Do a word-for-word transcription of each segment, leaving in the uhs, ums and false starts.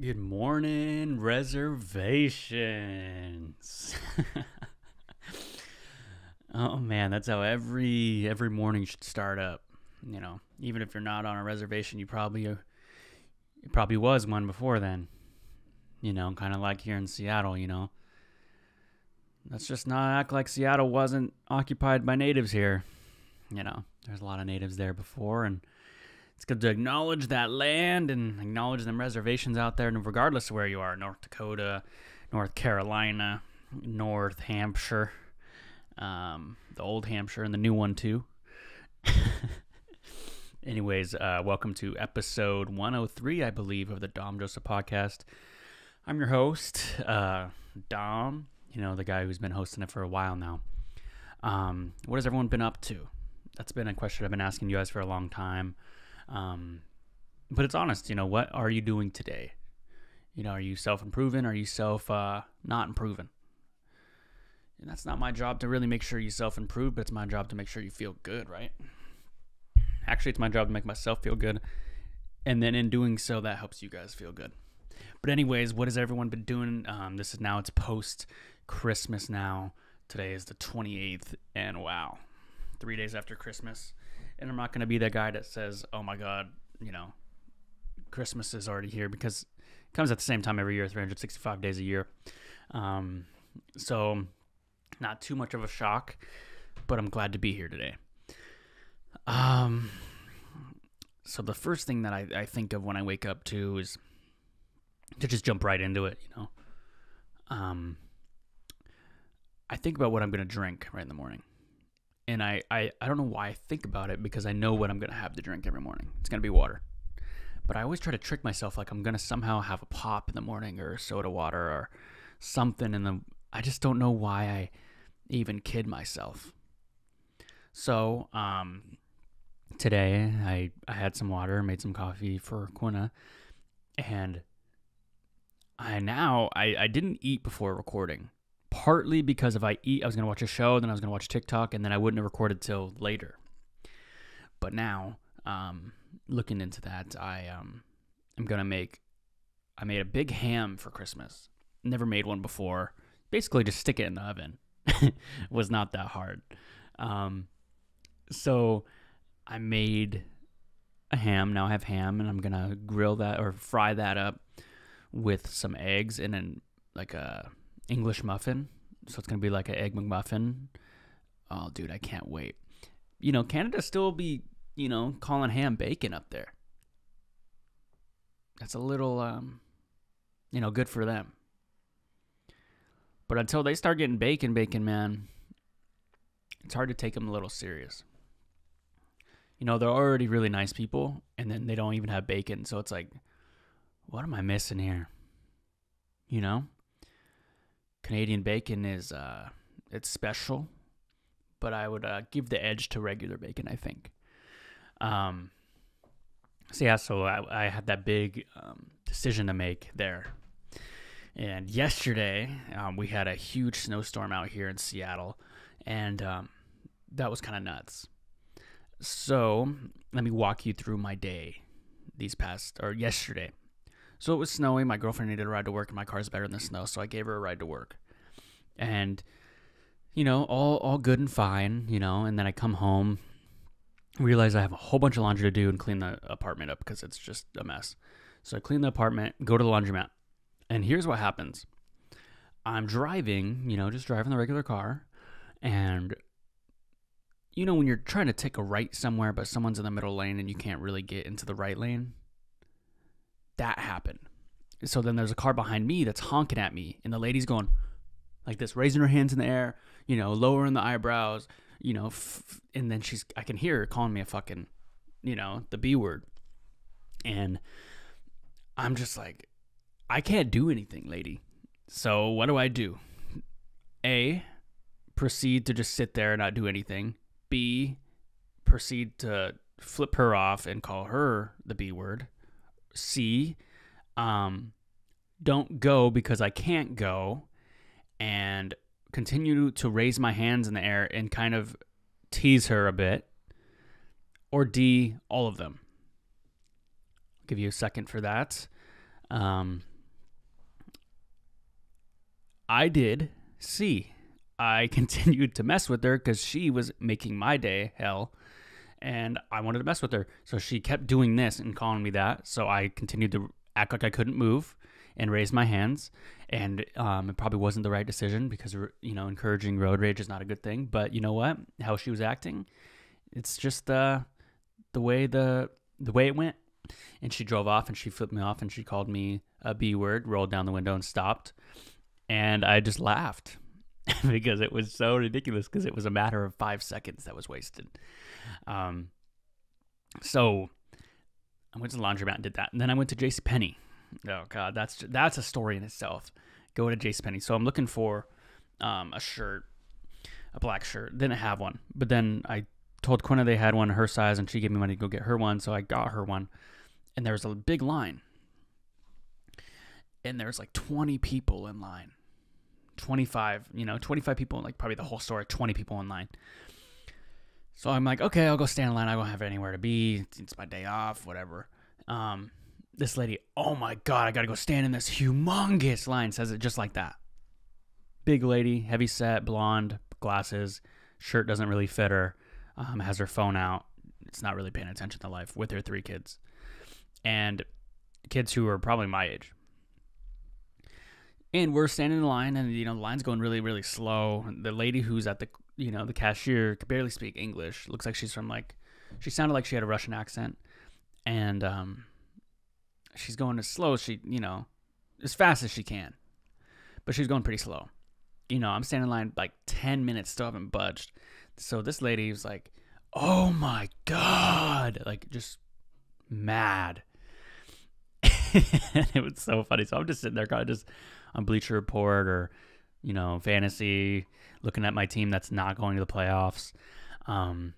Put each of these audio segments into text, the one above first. Good morning, reservations. Oh man, that's how every every morning should start up. You know, even if you're not on a reservation, you probably uh, it probably was one before then. You know, kind of like here in Seattle. You know, let's just not act like Seattle wasn't occupied by natives here. You know, there's a lot of natives there before, and it's good to acknowledge that land and acknowledge them reservations out there, and regardless of where you are, North Dakota, North Carolina, North Hampshire, um, the old Hampshire and the new one too. Anyways, uh, welcome to episode one oh three, I believe, of the Dom Joseph Podcast. I'm your host, uh, Dom, you know, the guy who's been hosting it for a while now. Um, what has everyone been up to? That's been a question I've been asking you guys for a long time. Um, but it's honest, you know, what are you doing today? You know, are you self-improving? Are you self, uh, not improving? And that's not my job to really make sure you self-improve, but it's my job to make sure you feel good, right? Actually, it's my job to make myself feel good. And then in doing so, that helps you guys feel good. But anyways, what has everyone been doing? Um, this is now, it's post-Christmas now. Today is the twenty-eighth, and wow, three days after Christmas. And I'm not going to be that guy that says, oh my God, you know, Christmas is already here, because it comes at the same time every year, three hundred sixty-five days a year. Um, so not too much of a shock, but I'm glad to be here today. Um, so the first thing that I, I think of when I wake up to is to just jump right into it, you know. Um, I think about what I'm going to drink right in the morning. And I, I, I don't know why I think about it, because I know what I'm going to have to drink every morning. It's going to be water. But I always try to trick myself like I'm going to somehow have a pop in the morning or soda water or something. And I just don't know why I even kid myself. So um, today I, I had some water, made some coffee for Quina. And I now, I, I didn't eat before recording. Partly because if I eat, I was going to watch a show, then I was going to watch TikTok, and then I wouldn't have recorded till later. But now, um, looking into that, I um, I'm going to make, I made a big ham for Christmas. Never made one before. Basically, just stick it in the oven. It was not that hard. Um, so I made a ham. Now I have ham, and I'm going to grill that or fry that up with some eggs and then like a English muffin, so it's gonna be like an egg McMuffin. Oh, dude, I can't wait. You know, Canada still be, you know, calling ham bacon up there. That's a little, um, you know, good for them. But until they start getting bacon, bacon, man, it's hard to take them a little serious. You know, they're already really nice people, and then they don't even have bacon, so it's like, what am I missing here? You know? Canadian bacon is, uh, it's special, but I would uh, give the edge to regular bacon, I think. Um, so yeah, so I, I had that big um, decision to make there. And yesterday, um, we had a huge snowstorm out here in Seattle, and um, that was kind of nuts. So let me walk you through my day these past, or yesterday. So it was snowy. My girlfriend needed a ride to work, and my car's better in the snow, so I gave her a ride to work. And, you know, all all good and fine, you know, and then I come home, realize I have a whole bunch of laundry to do and clean the apartment up because it's just a mess. So I clean the apartment, go to the laundromat, and here's what happens. I'm driving, you know, just driving the regular car, and, you know, when you're trying to take a right somewhere, but someone's in the middle lane and you can't really get into the right lane? That happened. So then there's a car behind me that's honking at me, and the lady's going like this, raising her hands in the air, you know, lowering the eyebrows, you know, f and then she's, I can hear her calling me a fucking, you know, the B word. And I'm just like, I can't do anything, lady. So what do I do? A, proceed to just sit there and not do anything. B, proceed to flip her off and call her the B word. C, um, don't go because I can't go, and continue to raise my hands in the air and kind of tease her a bit, or D, all of them. I'll give you a second for that. Um, I did see. I continued to mess with her because she was making my day hell, and I wanted to mess with her. So she kept doing this and calling me that. So I continued to act like I couldn't move and raise my hands. And um, it probably wasn't the right decision because, you know, encouraging road rage is not a good thing. But you know what? How she was acting, it's just uh, the way the the way it went. And she drove off and she flipped me off and she called me a B word, rolled down the window and stopped. And I just laughed. Because it was so ridiculous, because it was a matter of five seconds that was wasted. Um, so I went to the laundromat and did that. And then I went to JCPenney. Oh, God, that's that's a story in itself. Go to JCPenney. So I'm looking for um, a shirt, a black shirt. Didn't have one. But then I told Quinna they had one, her size, and she gave me money to go get her one. So I got her one. And there was a big line. And there was like twenty people in line. twenty-five, you know, twenty-five people, like probably the whole store, twenty people in line. So I'm like, okay, I'll go stand in line. I don't have anywhere to be. It's my day off, whatever. Um, this lady, oh my God, I got to go stand in this humongous line, says it just like that. Big lady, heavy set, blonde, glasses, shirt doesn't really fit her, um, has her phone out. It's not really paying attention to life with her three kids and kids who are probably my age. And we're standing in line, and, you know, the line's going really, really slow. The lady who's at the, you know, the cashier could barely speak English. Looks like she's from, like, she sounded like she had a Russian accent. And um, she's going as slow as she, you know, as fast as she can. But she's going pretty slow. You know, I'm standing in line like ten minutes, still haven't budged. So this lady was like, oh, my God. Like, just mad. It was so funny. So I'm just sitting there kind of just on Bleacher Report or, you know, fantasy, looking at my team that's not going to the playoffs. Um,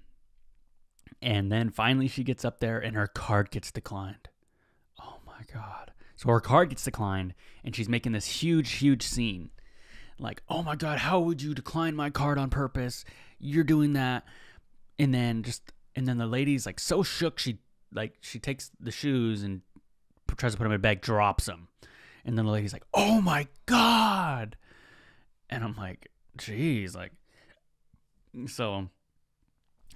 and then finally she gets up there and her card gets declined. Oh, my God. So her card gets declined and she's making this huge, huge scene. Like, oh, my God, how would you decline my card on purpose? You're doing that. And then just and then the lady's like so shook. She like she takes the shoes and tries to put them in a bag, drops them. And then the lady's like, oh my God. And I'm like, geez, like, so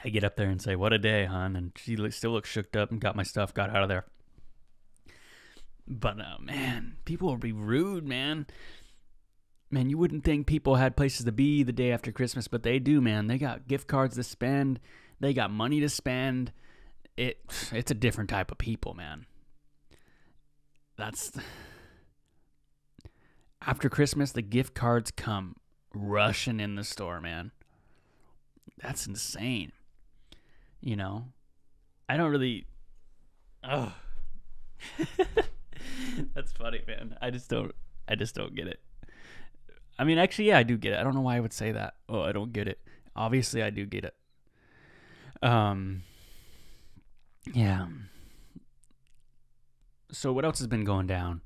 I get up there and say, what a day, hon. And she still looks shook up and got my stuff, got out of there. But uh, man, people will be rude, man. Man, you wouldn't think people had places to be the day after Christmas, but they do, man. They got gift cards to spend. They got money to spend. It, it's a different type of people, man. That's after Christmas, the gift cards come rushing in the store, man. That's insane. You know, I don't really. Oh, that's funny, man. I just don't. I just don't get it. I mean, actually, yeah, I do get it. I don't know why I would say that. Oh, I don't get it. Obviously, I do get it. Um. Yeah. So what else has been going down?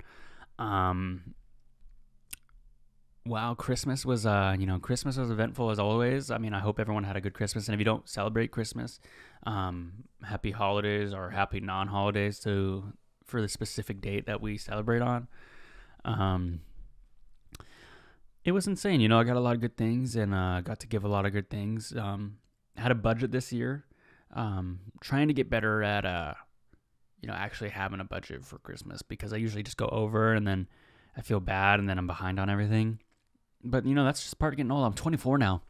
Um, wow, Christmas was, uh, you know, Christmas was eventful as always. I mean, I hope everyone had a good Christmas. And if you don't celebrate Christmas, um, happy holidays or happy non-holidays to for the specific date that we celebrate on. Um, it was insane. You know, I got a lot of good things and uh, got to give a lot of good things. Um, had a budget this year. Um, trying to get better at... Uh, you know, actually having a budget for Christmas because I usually just go over and then I feel bad and then I'm behind on everything. But, you know, that's just part of getting old. I'm twenty-four now.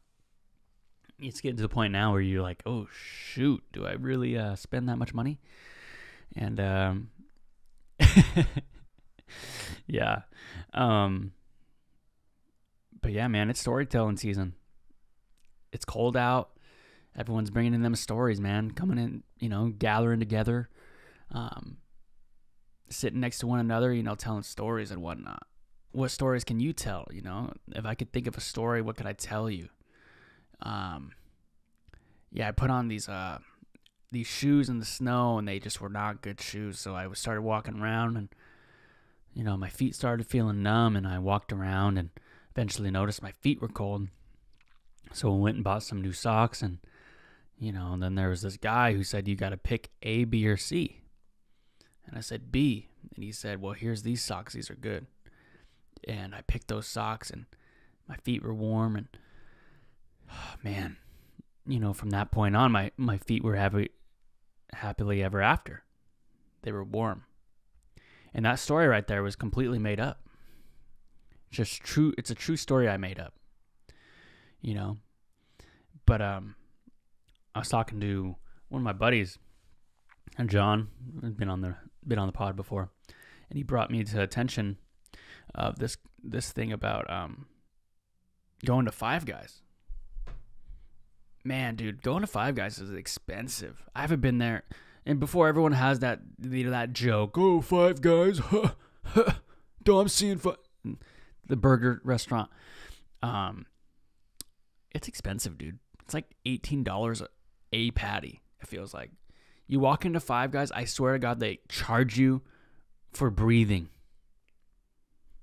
It's getting to the point now where you're like, oh, shoot, do I really uh, spend that much money? And, um, yeah. Um, but, yeah, man, it's storytelling season. It's cold out. Everyone's bringing in them stories, man, coming in, you know, gathering together. Um, sitting next to one another, you know, telling stories and whatnot. What stories can you tell? You know, if I could think of a story, what could I tell you? Um, yeah, I put on these, uh, these shoes in the snow and they just were not good shoes. So I started walking around and, you know, my feet started feeling numb and I walked around and eventually noticed my feet were cold. So I went and bought some new socks and, you know, and then there was this guy who said, you got to pick A, B, or C. And I said, B. and he said, well, here's these socks. These are good. And I picked those socks, and my feet were warm, and oh, man, you know, from that point on, my, my feet were happy, happily ever after. They were warm. And that story right there was completely made up. Just true. It's a true story I made up, you know. But um, I was talking to one of my buddies, and John, who's been on the been on the pod before, and he brought me to attention of this this thing about um going to Five Guys. Man, dude, going to Five Guys is expensive. I haven't been there, and before everyone has that you know, that joke, oh, Five Guys, huh, huh, I'm seeing Five. The burger restaurant, um, it's expensive, dude. It's like eighteen dollars a patty, it feels like. You walk into Five Guys, I swear to God, they charge you for breathing.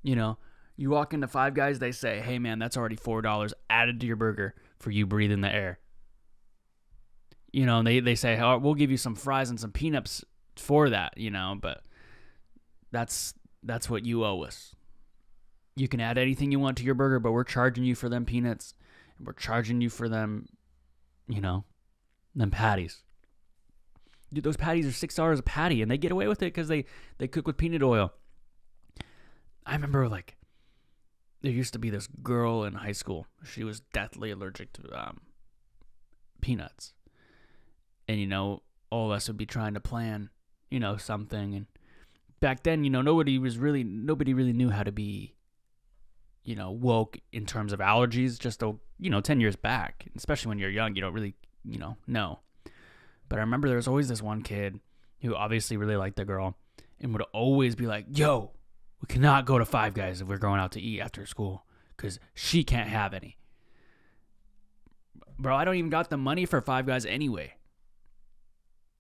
You know, you walk into Five Guys, they say, hey, man, that's already four dollars added to your burger for you breathing the air. You know, they, they say, oh, we'll give you some fries and some peanuts for that, you know, but that's that's what you owe us. You can add anything you want to your burger, but we're charging you for them peanuts, and we're charging you for them, you know, them patties. Dude, those patties are six dollars a patty, and they get away with it because they, they cook with peanut oil. I remember, like, there used to be this girl in high school. She was deathly allergic to um, peanuts. And, you know, all of us would be trying to plan, you know, something. And back then, you know, nobody was really, nobody really knew how to be, you know, woke in terms of allergies, just, a, you know, ten years back, especially when you're young, you don't really, you know, know. But I remember there was always this one kid who obviously really liked the girl and would always be like, yo, we cannot go to Five Guys if we're going out to eat after school because she can't have any. Bro, I don't even got the money for Five Guys anyway.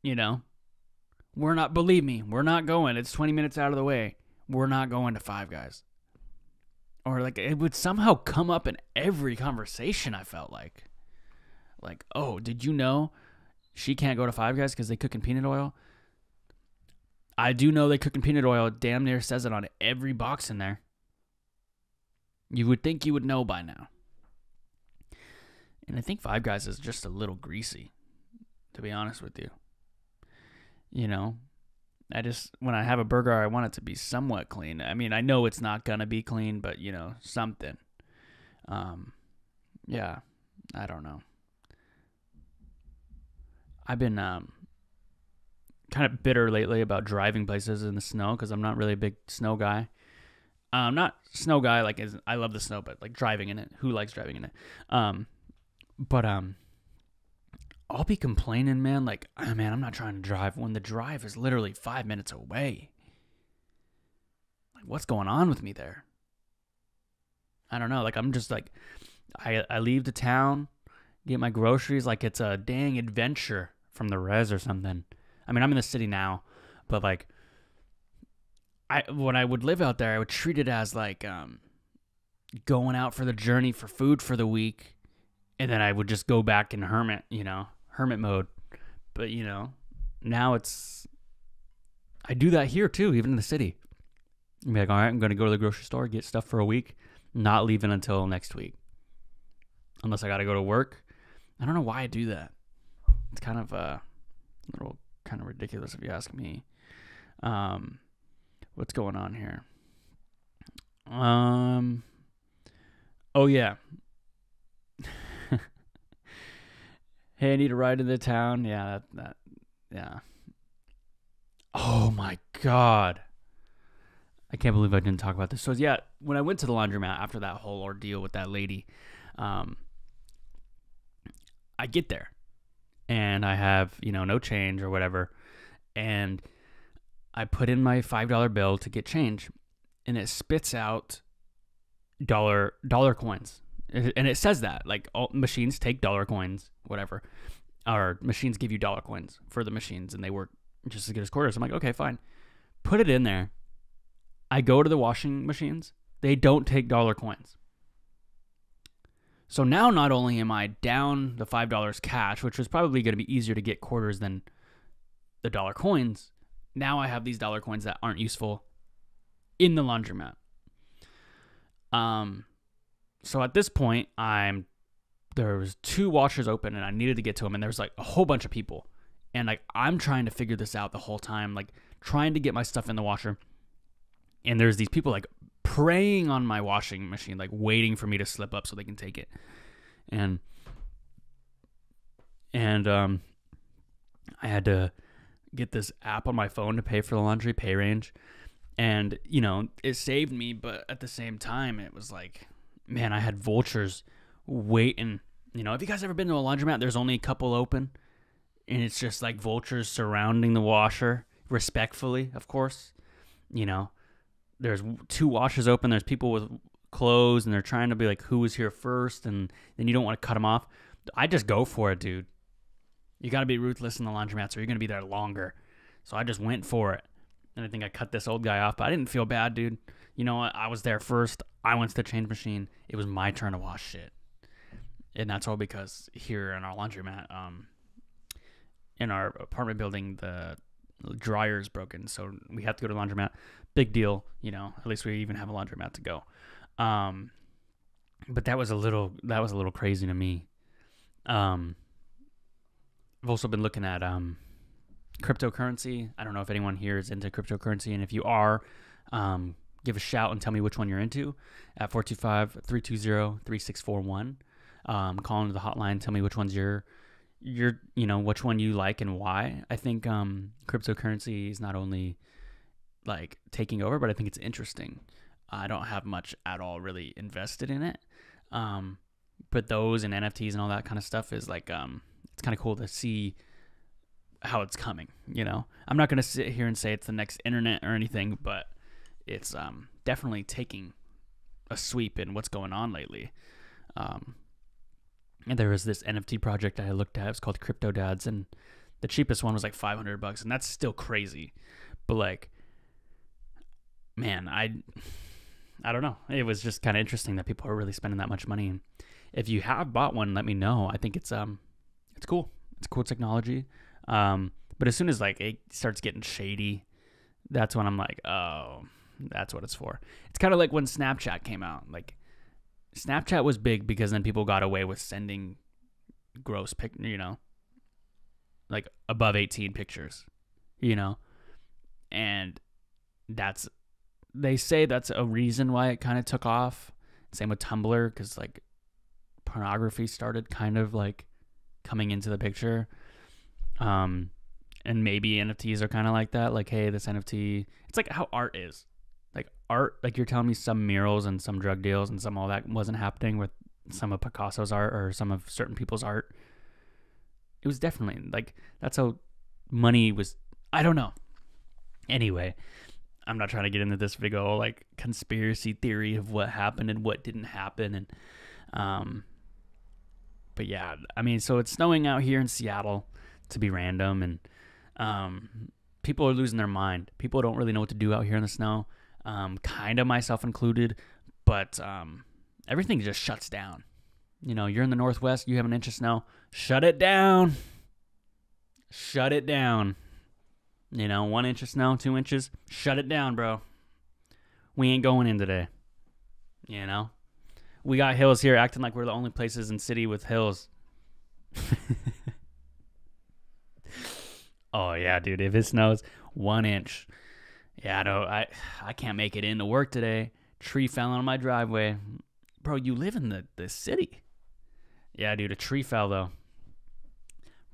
You know, we're not, believe me, we're not going. It's twenty minutes out of the way. We're not going to Five Guys. Or, like, it would somehow come up in every conversation, I felt like. Like, oh, did you know she can't go to Five Guys because they cook in peanut oil? I do know they cook in peanut oil. Damn near says it on every box in there. You would think you would know by now. And I think Five Guys is just a little greasy, to be honest with you. You know? I just, when I have a burger, I want it to be somewhat clean. I mean, I know it's not going to be clean, but, you know, something. Um, yeah, I don't know. I've been um, kind of bitter lately about driving places in the snow because I'm not really a big snow guy. I'm not a snow guy. Like, as, I love the snow, but, like, driving in it. Who likes driving in it? Um, but um, I'll be complaining, man, like, oh, man, I'm not trying to drive when the drive is literally five minutes away. Like, what's going on with me there? I don't know. Like, I'm just like, I, I leave the town, get my groceries. Like, it's a dang adventure from the res or something. I mean, I'm in the city now, but, like, I when I would live out there, I would treat it as, like, um, going out for the journey for food for the week. And then I would just go back and hermit, you know. Hermit mode. But, you know, now it's, I do that here too, even in the city. I'm like, all right, I'm going to go to the grocery store, get stuff for a week, not leaving until next week. Unless I got to go to work. I don't know why I do that. It's kind of uh, a little kind of ridiculous if you ask me. Um, what's going on here? Um. Oh, yeah. Hey, I need a ride to the town. Yeah, that, that, yeah. Oh my God. I can't believe I didn't talk about this. So yeah, when I went to the laundromat after that whole ordeal with that lady, um, I get there and I have, you know, no change or whatever. And I put in my five dollar bill to get change and it spits out dollar, dollar coins. And it says that, like, all machines take dollar coins, whatever, or machines give you dollar coins for the machines, and they work just as good as quarters. I'm like, okay, fine. Put it in there. I go to the washing machines. They don't take dollar coins. So now not only am I down the five dollars cash, which was probably going to be easier to get quarters than the dollar coins, now I have these dollar coins that aren't useful in the laundromat. Um, so at this point, I'm there was two washers open, and I needed to get to them, and there was like a whole bunch of people, and like I'm trying to figure this out the whole time, like trying to get my stuff in the washer, and there's these people like preying on my washing machine, like waiting for me to slip up so they can take it, and and um, I had to get this app on my phone to pay for the laundry, Pay Range. And, you know, it saved me, but at the same time, it was like, man, I had vultures waiting. You know, have you guys ever been to a laundromat? There's only a couple open, and it's just like vultures surrounding the washer, respectfully, of course. You know, there's two washers open. There's people with clothes, and they're trying to be like, who was here first? And then you don't want to cut them off. I just go for it, dude. You got to be ruthless in the laundromat, so you're going to be there longer. So I just went for it. And I think I cut this old guy off, but I didn't feel bad, dude. You know what? I was there first. I went to the change machine. It was my turn to wash shit. And that's all because here in our laundromat, um, in our apartment building, the dryer is broken. So we have to go to the laundromat. Big deal, you know. At least we even have a laundromat to go. Um, but that was a little that was a little crazy to me. Um, I've also been looking at um. cryptocurrency. I don't know if anyone here is into cryptocurrency, and if you are, um, give a shout and tell me which one you're into at four two five, three two zero, three six four one. Um, call into the hotline, tell me which ones you're, you're, you know, which one you like and why. I think um, cryptocurrency is not only like taking over, but I think it's interesting. I don't have much at all really invested in it, um, but those and N F Ts and all that kind of stuff is like, um, it's kind of cool to see how it's coming, you know. I'm not going to sit here and say it's the next internet or anything, but it's um, definitely taking a sweep in what's going on lately. Um, and there was this N F T project I looked at. It's called Crypto Dads, and the cheapest one was like five hundred bucks, and that's still crazy. But like, man, I, I don't know. It was just kind of interesting that people are really spending that much money. And if you have bought one, let me know. I think it's um, it's cool. It's cool technology. Um, but as soon as like it starts getting shady, that's when I'm like, oh, that's what it's for. It's kind of like when Snapchat came out. Like Snapchat was big because then people got away with sending gross pic, you know, like above eighteen pictures, you know, and that's, they say that's a reason why it kind of took off. Same with Tumblr, because like pornography started kind of like coming into the picture. Um, and maybe N F Ts are kind of like that. Like, hey, this N F T, it's like how art is like art. Like you're telling me some murals and some drug deals and some, all that wasn't happening with some of Picasso's art or some of certain people's art. It was definitely like, that's how money was. I don't know. Anyway, I'm not trying to get into this big old like conspiracy theory of what happened and what didn't happen. And, um, but yeah, I mean, so it's snowing out here in Seattle to be random, and um people are losing their mind. People don't really know what to do out here in the snow, um kind of myself included, but um everything just shuts down. You know, you're in the Northwest, you have an inch of snow, shut it down, shut it down. You know, one inch of snow, two inches, shut it down, bro. We ain't going in today. You know, we got hills here, acting like we're the only places in city with hills. Oh yeah, dude, if it snows one inch. Yeah, I don't I I can't make it into work today. Tree fell on my driveway. Bro, you live in the, the city. Yeah, dude, a tree fell though.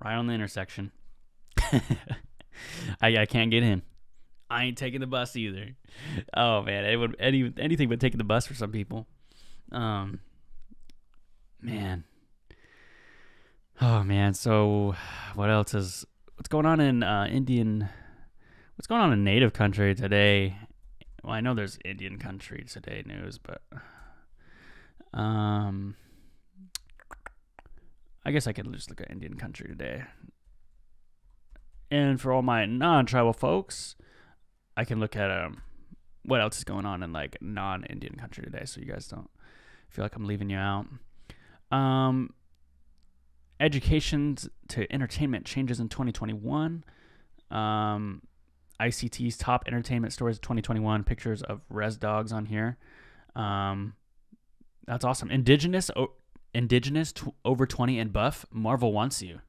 Right on the intersection. I I can't get in. I ain't taking the bus either. Oh man, it would any anything but taking the bus for some people. Um man. Oh man, so what else is What's going on in uh, Indian? What's going on in Native Country Today? Well, I know there's Indian Country Today news, but um, I guess I could just look at Indian Country Today. And for all my non-tribal folks, I can look at um, what else is going on in like non-Indian Country Today, so you guys don't feel like I'm leaving you out. Um. Education to entertainment changes in twenty twenty-one. Um, I C T's top entertainment stories of twenty twenty-one. Pictures of res dogs on here. Um, that's awesome. Indigenous, o- indigenous t- over twenty and buff. Marvel wants you.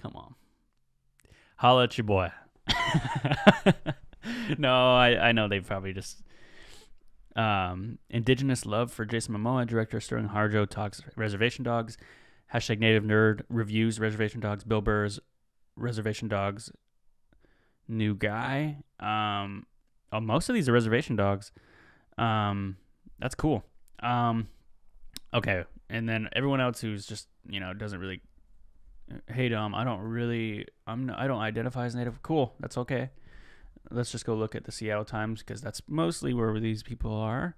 Come on, holla at your boy. No, I, I know they probably just. Um, indigenous love for Jason Momoa. Director Sterling Harjo talks Reservation Dogs. Hashtag Native Nerd reviews Reservation Dogs. Bill Burr's Reservation Dogs. New guy. Um, oh, most of these are Reservation Dogs. Um, that's cool. Um, okay, and then everyone else who's just, you know, doesn't really. Hey Dom, I don't really. I'm. I don't identify as Native. Cool. That's okay. Let's just go look at the Seattle Times because that's mostly where these people are.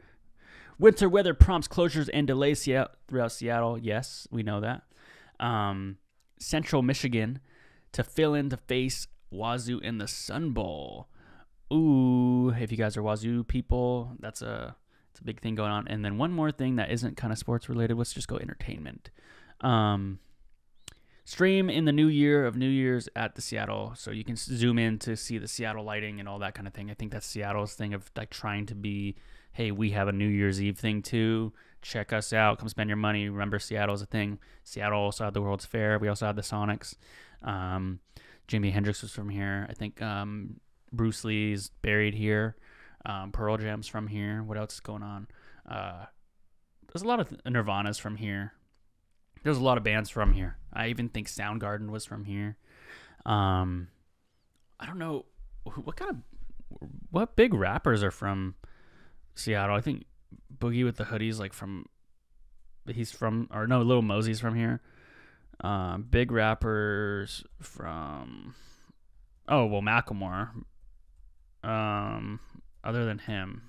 Winter weather prompts closures and delays throughout Seattle. Yes, we know that. Um, Central Michigan to fill in to face Wazoo in the Sun Bowl. Ooh, if you guys are Wazoo people, that's a, that's a big thing going on. And then one more thing that isn't kind of sports related. Let's just go entertainment. Um, Stream in the new year of New Year's at the Seattle, so you can zoom in to see the Seattle lighting and all that kind of thing. I think that's Seattle's thing of like trying to be, hey, we have a New Year's Eve thing too. Check us out. Come spend your money. Remember, Seattle's a thing. Seattle also had the World's Fair. We also had the Sonics. Um, Jimi Hendrix was from here. I think um, Bruce Lee's buried here. Um, Pearl Jam's from here. What else is going on? Uh, there's a lot of th- Nirvana's from here. There's a lot of bands from here. I even think Soundgarden was from here. Um, I don't know what kind of what big rappers are from Seattle. I think Boogie with the Hoodies, like from he's from or no, Lil Mosey's from here. Uh, big rappers from oh well, Macklemore. Um, other than him,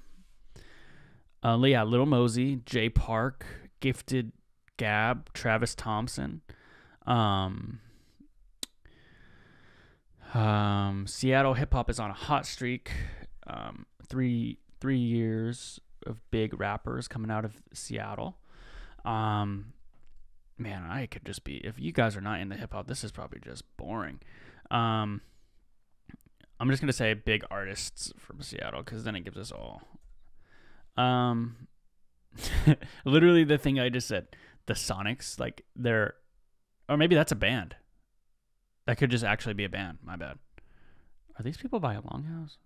uh, yeah, Lil Mosey, Jay Park, Gifted Gab, Travis Thompson, um, um, Seattle hip hop is on a hot streak. Um, three three years of big rappers coming out of Seattle. Um, man, I could just be if you guys are not into hip hop, this is probably just boring. Um, I'm just gonna say big artists from Seattle because then it gives us all. Um, literally the thing I just said. The Sonics, like they're, or maybe that's a band. That could just actually be a band. My bad. Are these people by a Longhouse?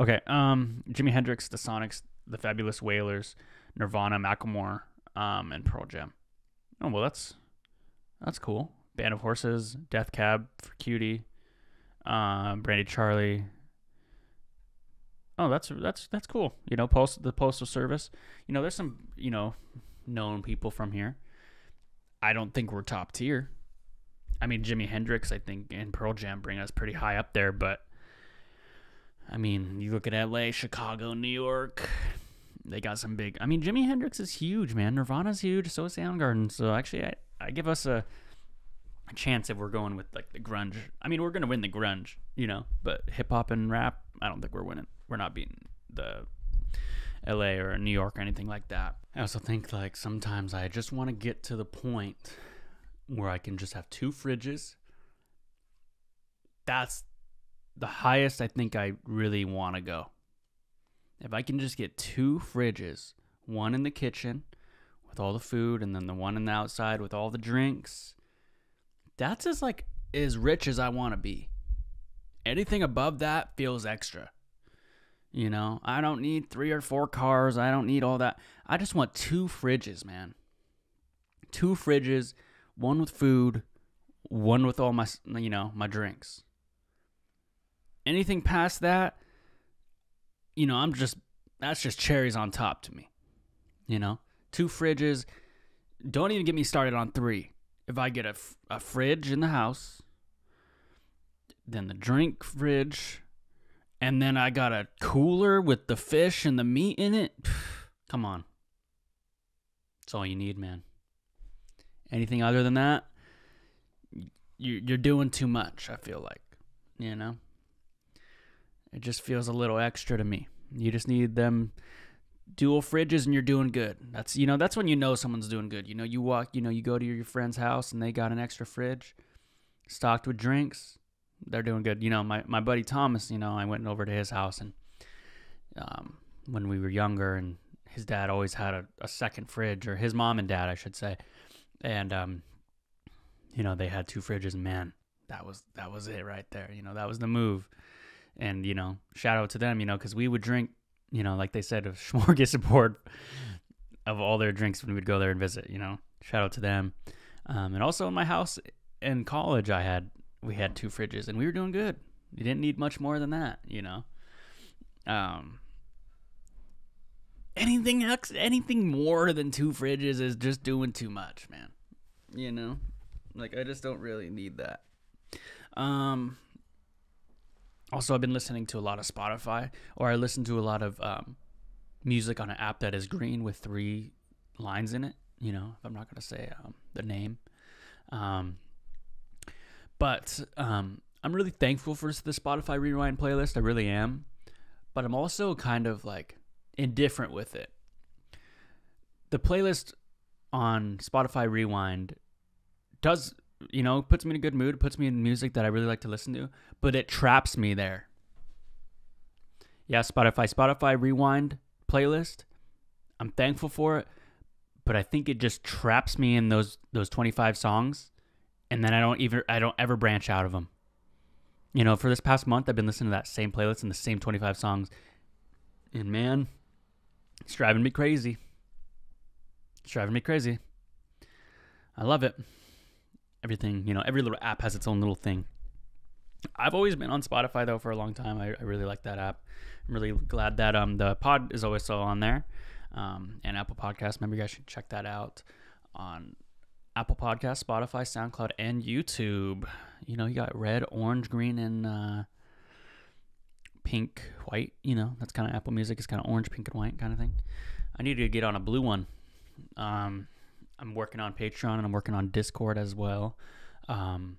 Okay. Um, Jimi Hendrix, The Sonics, The Fabulous Wailers, Nirvana, Macklemore, um, and Pearl Jam. Oh well, that's that's cool. Band of Horses, Death Cab for Cutie, um, Brandy Charlie. Oh, that's that's that's cool. You know, post the Postal Service. You know, there's some you know. known people from here. I don't think we're top tier. I mean, Jimi Hendrix, I think, and Pearl Jam bring us pretty high up there, but I mean, you look at L A, Chicago, New York, they got some big, I mean, Jimi Hendrix is huge, man. Nirvana's huge, so is Soundgarden, so actually, I, I give us a, a chance if we're going with, like, the grunge. I mean, we're going to win the grunge, you know, but hip-hop and rap, I don't think we're winning. We're not beating the L A or New York or anything like that. I also think like sometimes I just want to get to the point where I can just have two fridges. That's the highest I think I really want to go. If I can just get two fridges, one in the kitchen with all the food and then the one in the outside with all the drinks, that's as like as rich as I want to be. Anything above that feels extra. You know, I don't need three or four cars. I don't need all that. I just want two fridges, man. Two fridges, one with food, one with all my, you know, my drinks. Anything past that, you know, I'm just, that's just cherries on top to me. You know, two fridges. Don't even get me started on three. If I get a, a fridge in the house, then the drink fridge, and then I got a cooler with the fish and the meat in it. Come on. That's all you need, man. Anything other than that, you're doing too much, I feel like. You know? It just feels a little extra to me. You just need them dual fridges and you're doing good. That's, you know, that's when you know someone's doing good. You know, you walk, you know, you go to your friend's house and they got an extra fridge. stocked with drinks. They're doing good. You know, my, my buddy Thomas, you know, I went over to his house and um, when we were younger, and his dad always had a, a second fridge, or his mom and dad, I should say. And, um, you know, they had two fridges, and man, that was, that was it right there. You know, that was the move. And, you know, shout out to them, you know, cause we would drink, you know, like they said, a smorgasbord of all their drinks when we would go there and visit, you know, shout out to them. Um, and also in my house in college, I had, we had two fridges, and we were doing good. You didn't need much more than that, you know? Um, anything else, anything more than two fridges is just doing too much, man. You know, like I just don't really need that. Um, also, I've been listening to a lot of Spotify, or I listen to a lot of um, music on an app that is green with three lines in it. You know, I'm not going to say um, the name. Um, but um, I'm really thankful for the Spotify Rewind playlist. I really am. But I'm also kind of like indifferent with it. The playlist on Spotify Rewind does... you know, puts me in a good mood, puts me in music that I really like to listen to, but it traps me there. Yeah, Spotify, Spotify Rewind playlist. I'm thankful for it, but I think it just traps me in those those twenty-five songs, and then I don't even I don't ever branch out of them. You know, for this past month, I've been listening to that same playlist and the same twenty-five songs, and man, it's driving me crazy. It's driving me crazy. I love it. Everything, you know, every little app has its own little thing. I've always been on Spotify, though, for a long time. I, I really like that app. I'm really glad that um the pod is always so on there. Um, and Apple Podcasts. Remember, you guys should check that out on Apple Podcasts, Spotify, SoundCloud, and YouTube. You know, you got red, orange, green, and uh, pink, white. You know, that's kind of Apple Music. It's kind of orange, pink, and white kind of thing. I need to get on a blue one. Um... I'm working on Patreon, and I'm working on Discord as well. Um,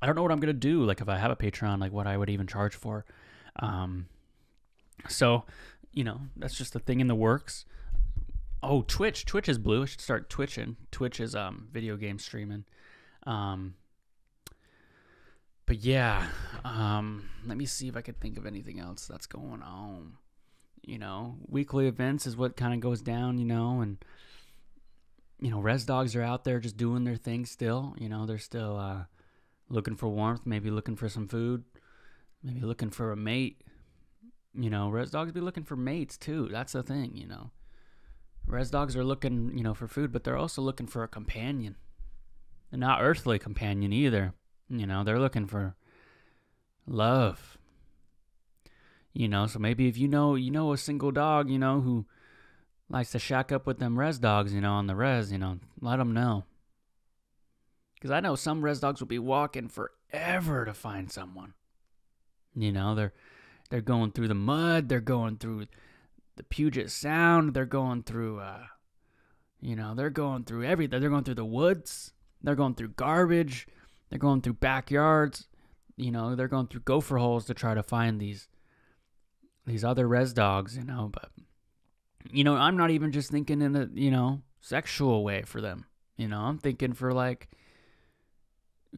I don't know what I'm going to do. Like if I have a Patreon, like what I would even charge for. Um, so, you know, that's just the thing in the works. Oh, Twitch. Twitch is blue. I should start twitching. Twitch is um, video game streaming. Um, but yeah, um, let me see if I could think of anything else that's going on. You know, weekly events is what kind of goes down, you know, and, you know, res dogs are out there just doing their thing still. You know, they're still uh, looking for warmth, maybe looking for some food, maybe looking for a mate. You know, res dogs be looking for mates too. That's the thing, you know. Res dogs are looking, you know, for food, but they're also looking for a companion. And not earthly companion either. You know, they're looking for love. You know, so maybe if you know, you know, a single dog, you know, who likes to shack up with them res dogs, you know, on the res, you know, let them know. Because I know some res dogs will be walking forever to find someone. You know, they're they're going through the mud, they're going through the Puget Sound, they're going through, uh, you know, they're going through everything. They're going through the woods, they're going through garbage, they're going through backyards, you know, they're going through gopher holes to try to find these these other res dogs, you know, but... you know, I'm not even just thinking in a, you know, sexual way for them. You know, I'm thinking for, like,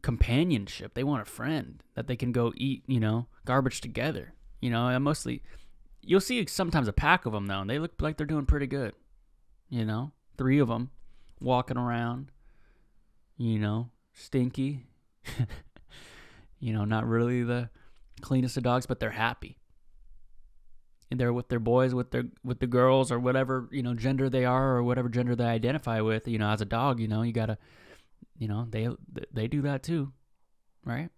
companionship. They want a friend that they can go eat, you know, garbage together. You know, and mostly, you'll see sometimes a pack of them, though, and they look like they're doing pretty good. You know, three of them walking around, you know, stinky. You know, not really the cleanest of dogs, but they're happy. And they're with their boys, with their with the girls, or whatever, you know, gender they are, or whatever gender they identify with. You know, as a dog, you know, you gotta, you know, they they do that too, right?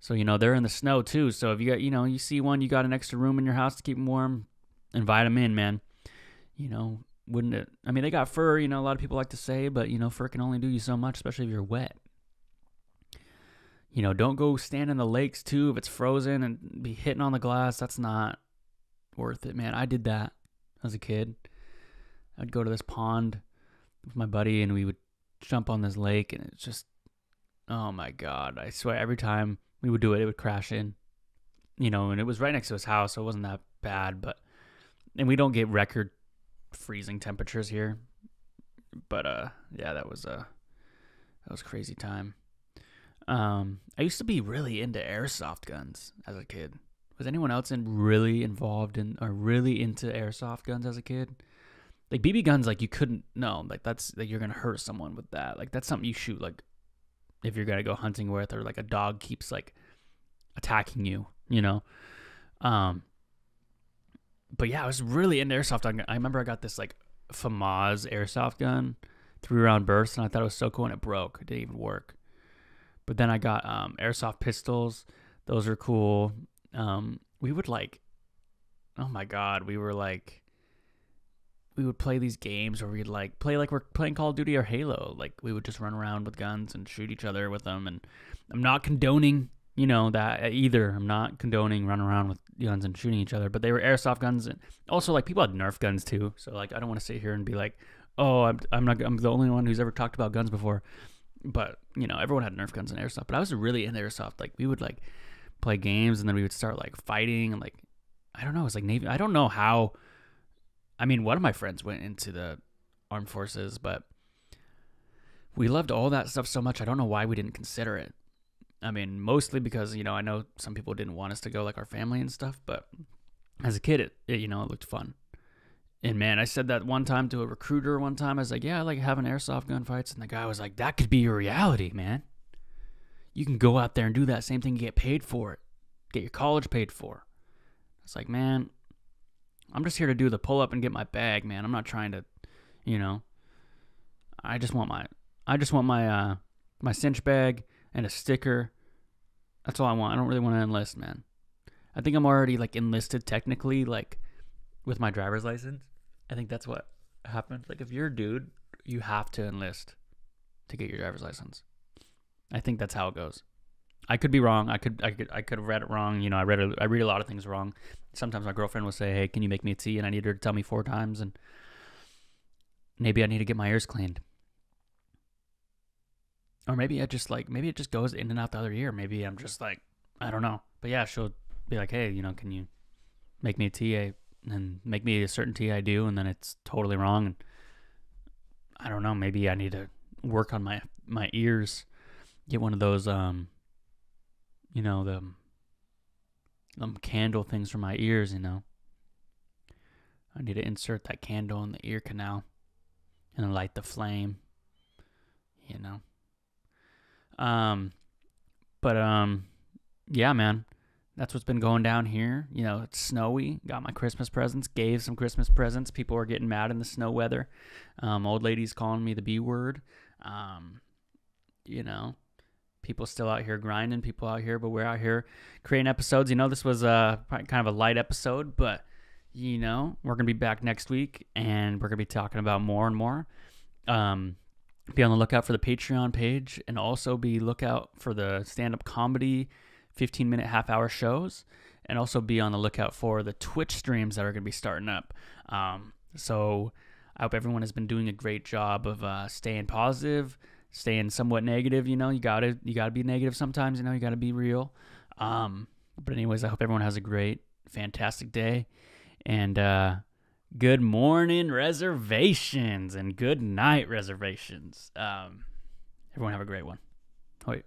So, you know, they're in the snow too. So if you got, you know, you see one, you got an extra room in your house to keep them warm, invite them in, man. You know, wouldn't it? I mean, they got fur. You know, a lot of people like to say, but you know, fur can only do you so much, especially if you're wet. You know, don't go stand in the lakes, too, if it's frozen and be hitting on the glass. That's not worth it, man. I did that as a kid. I'd go to this pond with my buddy, and we would jump on this lake, and it's just, oh, my God. I swear, every time we would do it, it would crash in. You know, and it was right next to his house, so it wasn't that bad. But and we don't get record freezing temperatures here. But, uh, yeah, that was a, that was a crazy time. Um, I used to be really into airsoft guns as a kid. Was anyone else in really involved in or really into airsoft guns as a kid? Like B B guns, like you couldn't no, like that's like you're gonna hurt someone with that. Like that's something you shoot like if you're gonna go hunting with, or like a dog keeps like attacking you, you know. Um, but yeah, I was really into airsoft gun. I remember I got this like F A M A S airsoft gun, three round burst, and I thought it was so cool, and it broke. It didn't even work. But then I got um, airsoft pistols. Those are cool. Um, we would like, oh my God, we were like, we would play these games where we'd like play like we're playing Call of Duty or Halo. Like we would just run around with guns and shoot each other with them. And I'm not condoning, you know, that either. I'm not condoning running around with guns and shooting each other, but they were airsoft guns. And also like people had Nerf guns too. So like, I don't want to sit here and be like, oh, I'm, I'm not, I'm the only one who's ever talked about guns before. But you know, everyone had Nerf guns and airsoft, but I was really into airsoft. Like we would like play games and then we would start like fighting and like, I don't know. It was like Navy. I don't know how, I mean, one of my friends went into the armed forces, but we loved all that stuff so much. I don't know why we didn't consider it. I mean, mostly because, you know, I know some people didn't want us to go, like our family and stuff, but as a kid, it, it you know, it looked fun. And man, I said that one time to a recruiter one time. I was like, yeah, I like having airsoft gunfights. And the guy was like, that could be your reality, man. You can go out there and do that same thing. You get paid for it. Get your college paid for. I was like, man, I'm just here to do the pull-up and get my bag, man. I'm not trying to, you know, I just want my, I just want my, uh, my cinch bag and a sticker. That's all I want. I don't really want to enlist, man. I think I'm already like enlisted technically, like with my driver's license. I think that's what happened. Like if you're a dude, you have to enlist to get your driver's license. I think that's how it goes. I could be wrong. I could I could I could have read it wrong. You know, I read a, I read a lot of things wrong. Sometimes my girlfriend will say, "Hey, can you make me a tea?" and I need her to tell me four times, and maybe I need to get my ears cleaned. Or maybe I just like maybe it just goes in and out the other ear. Maybe I'm just like, I don't know. But yeah, she'll be like, "Hey, you know, can you make me a tea?" I, and make me a certain tea I do, and then it's totally wrong. And I don't know, maybe I need to work on my, my ears, get one of those, um, you know, the um, candle things for my ears, you know. I need to insert that candle in the ear canal and light the flame, you know. Um, but, um, yeah, man. That's what's been going down here. You know, it's snowy. Got my Christmas presents. Gave some Christmas presents. People are getting mad in the snow weather. Um, old ladies calling me the B word. Um, you know, people still out here grinding. People out here, but we're out here creating episodes. You know, this was a, kind of a light episode, but, you know, we're going to be back next week, and we're going to be talking about more and more. Um, be on the lookout for the Patreon page, and also be lookout for the stand-up comedy fifteen minute half hour shows, and also be on the lookout for the Twitch streams that are going to be starting up. Um, so I hope everyone has been doing a great job of uh, staying positive, staying somewhat negative. You know, you gotta, you gotta be negative sometimes, you know, you gotta be real. Um, but anyways, I hope everyone has a great, fantastic day, and uh, good morning reservations and good night reservations. Um, everyone have a great one. Hoi.